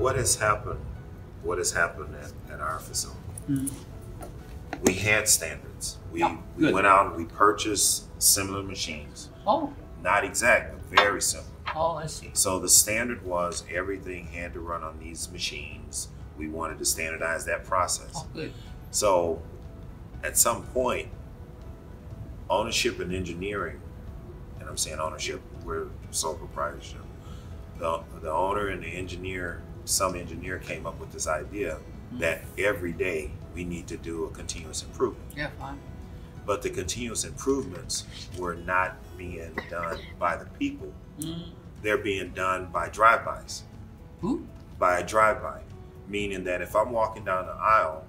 What has happened at our facility? Mm-hmm. We had standards. We went out and we purchased similar machines. Oh. Not exact, but very similar. Oh, I see. So the standard was everything had to run on these machines. We wanted to standardize that process. Oh, good. So at some point, ownership and engineering, and I'm saying ownership, we're sole proprietorship. The owner and the engineer, some engineer came up with this idea that every day we need to do a continuous improvement. Yeah, fine. But the continuous improvements were not being done by the people. Mm. They're being done by drive-bys. Who? By a drive-by. Meaning that if I'm walking down the aisle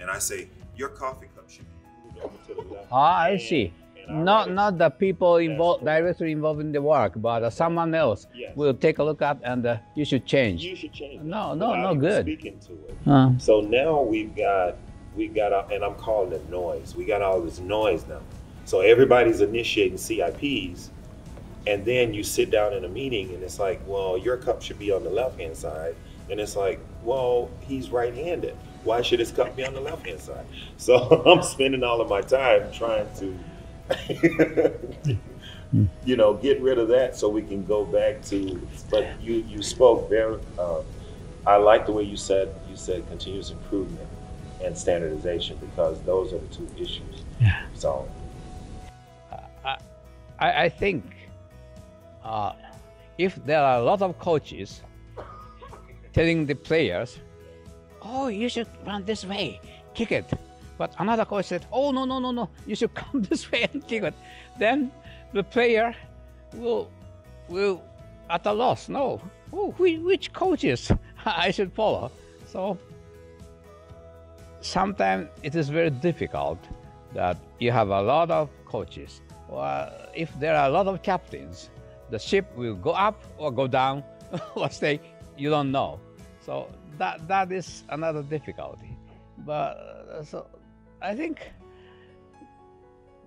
and I say, your coffee cup should be moved over to the left. Ah, I see. Not the people involved, directly involved in the work, but someone else will take a look at and you should change. You should change. No, good. Speaking to it. So now we've got, and I'm calling it noise. We got all this noise now. So everybody's initiating CIPs, and then you sit down in a meeting and it's like, well, your cup should be on the left-hand side. And it's like, well, he's right-handed. Why should his cup be on the left-hand side? So I'm spending all of my time trying to get rid of that so we can go back to. But you spoke very. I like the way you said continuous improvement and standardization, because those are the two issues. Yeah. So I think if there are a lot of coaches telling the players, oh, you should run this way, kick it. But another coach said, oh, no, you should come this way and kick it. Then the player will at a loss, no. Oh, which coaches I should follow? So sometimes it is very difficult that you have a lot of coaches. Or if there are a lot of captains, the ship will go up or go down or stay, you don't know. So that is another difficulty. But so I think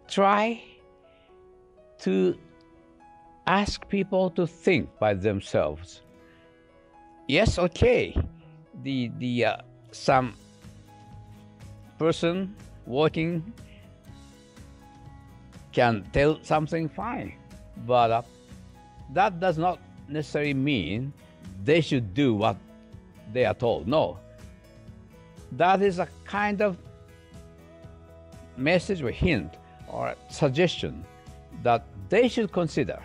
try to ask people to think by themselves. Yes, okay, the some person working can tell something fine, but that does not necessarily mean they should do what they are told. No. That is a kind of message or hint or suggestion that they should consider.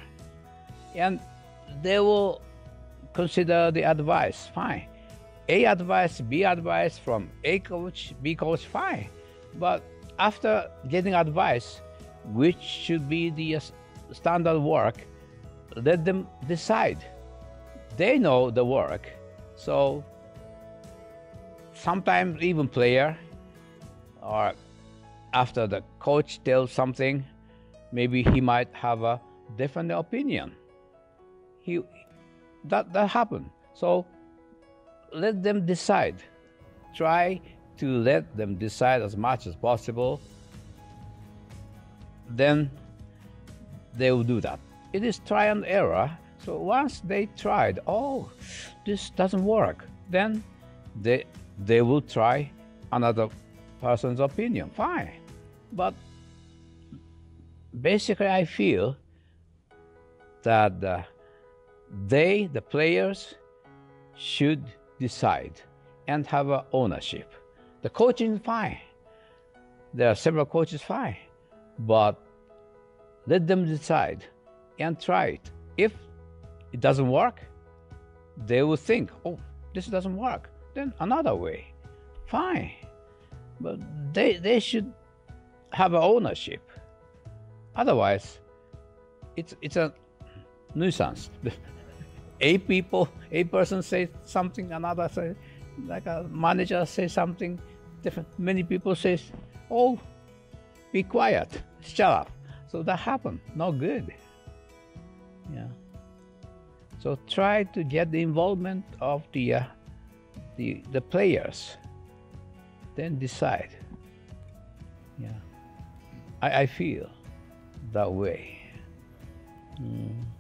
And they will consider the advice, fine. A advice, B advice from A coach, B coach, fine. But after getting advice, which should be the standard work, let them decide. They know the work. So sometimes even player, or after the coach tells something, maybe he might have a different opinion. That happened. So let them decide. Try to let them decide as much as possible. Then they will do that. It is trial and error. So once they tried, oh, this doesn't work, then they will try another person's opinion, fine. But basically I feel that the players, should decide and have ownership. The coaching is fine. There are several coaches, fine. But let them decide and try it. If it doesn't work, they will think, oh, this doesn't work. Then another way, fine. But they should have ownership. Otherwise, it's a nuisance. A person says something, another says, like a manager says something different. Many people say, oh, be quiet, shut up. So that happened, no good. Yeah. So try to get the involvement of the players, then decide. Yeah, I feel that way. Mm.